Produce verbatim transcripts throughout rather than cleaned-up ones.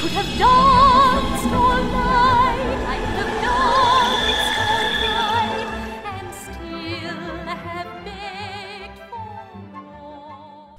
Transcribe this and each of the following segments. could have danced all night, I could have danced all night, and still have begged for more.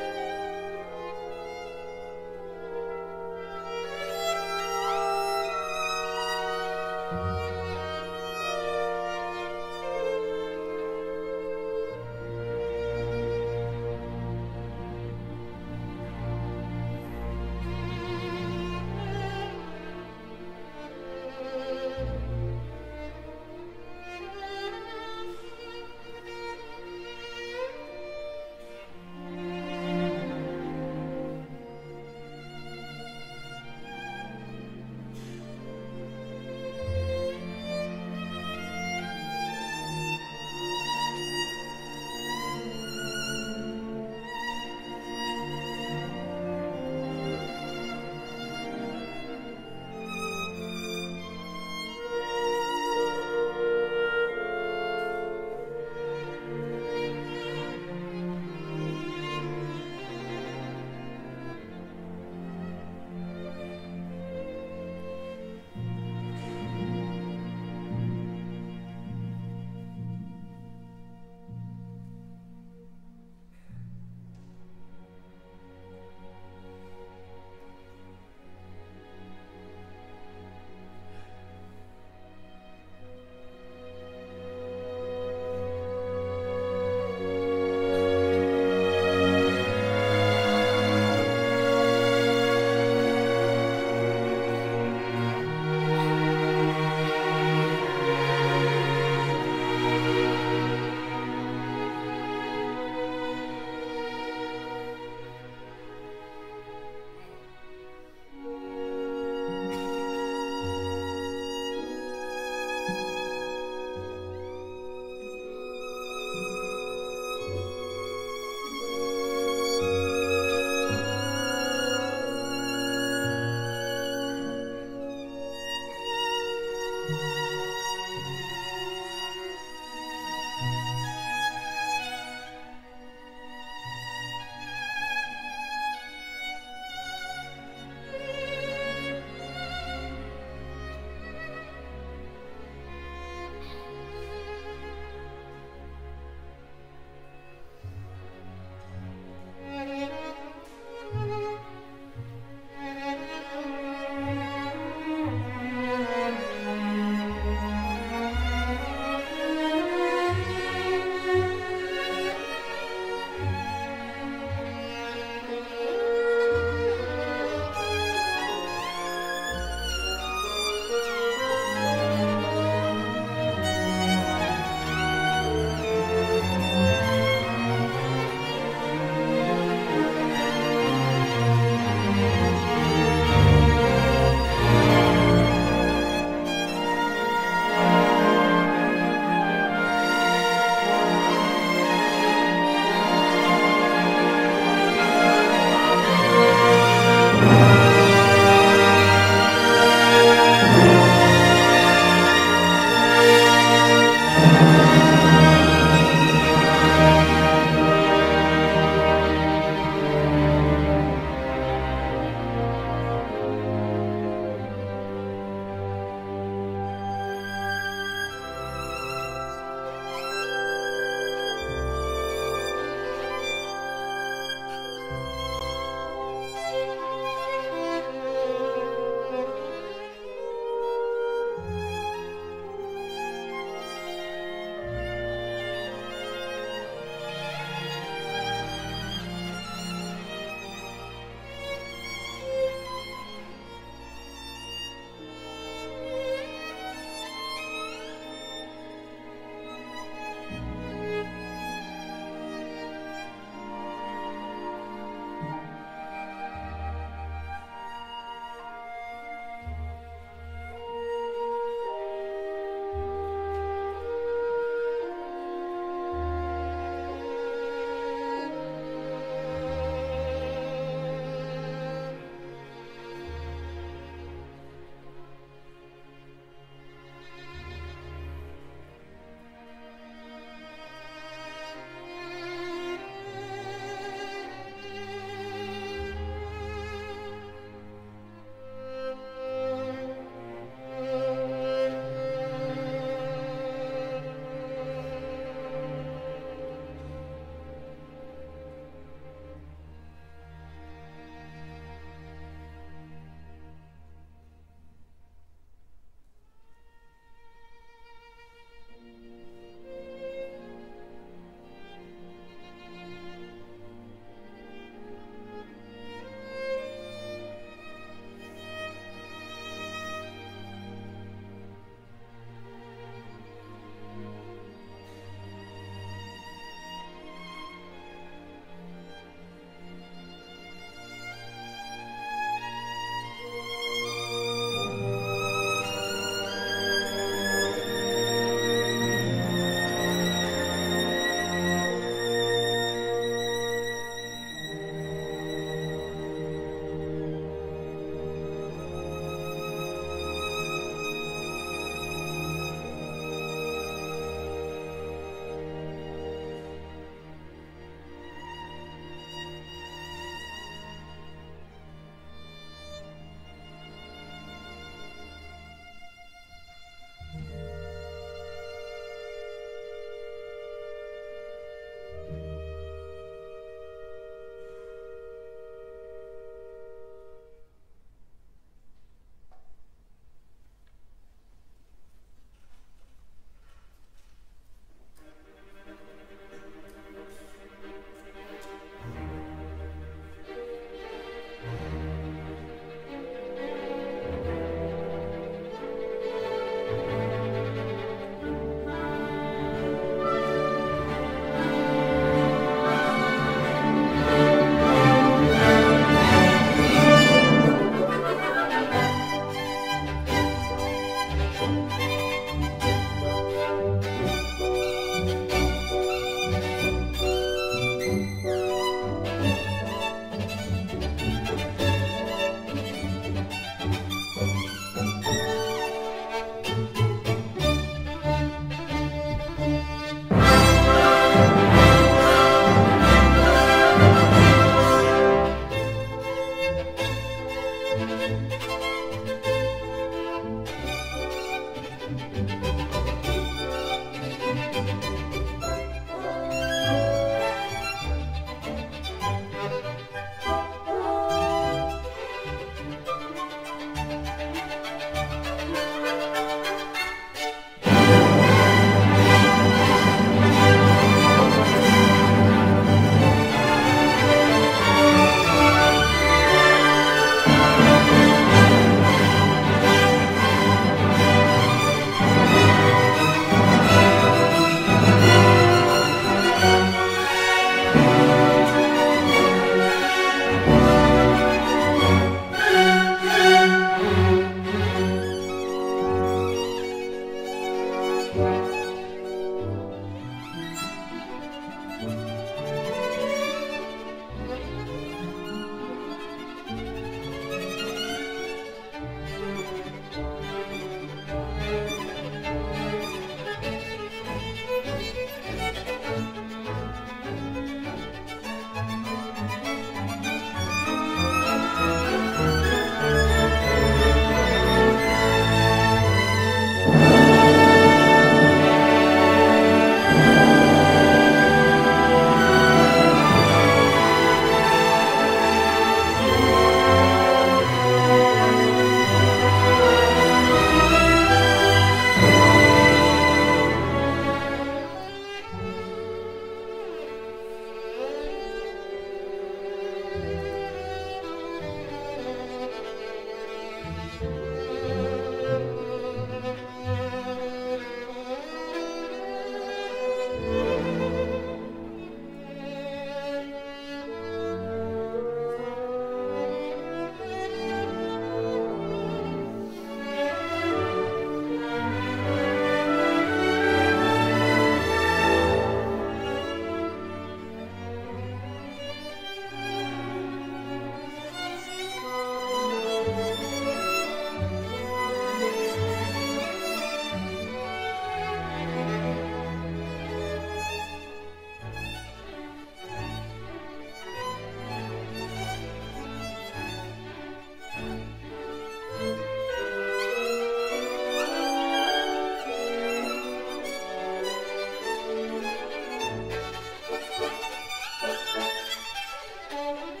Thank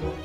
you.